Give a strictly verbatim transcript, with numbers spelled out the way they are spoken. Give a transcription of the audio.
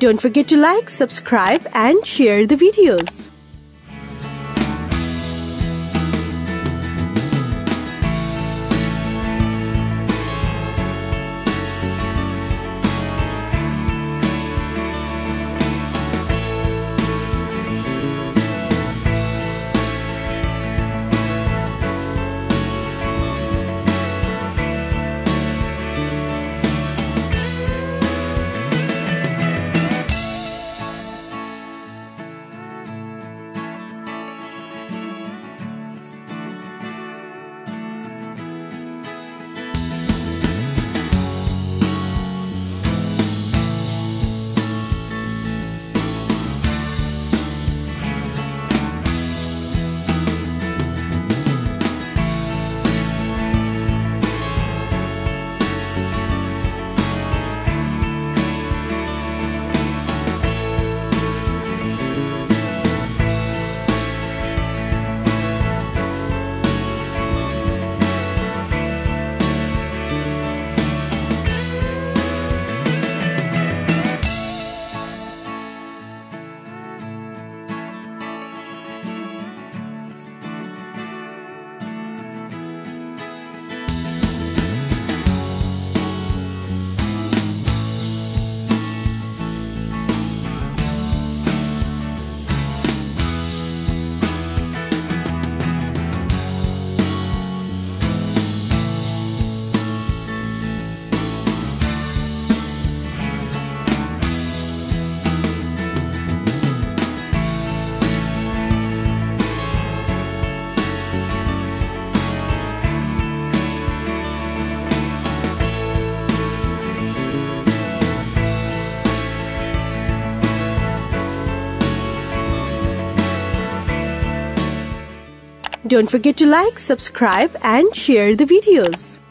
Don't forget to like, subscribe and share the videos. Don't forget to like, subscribe and share the videos.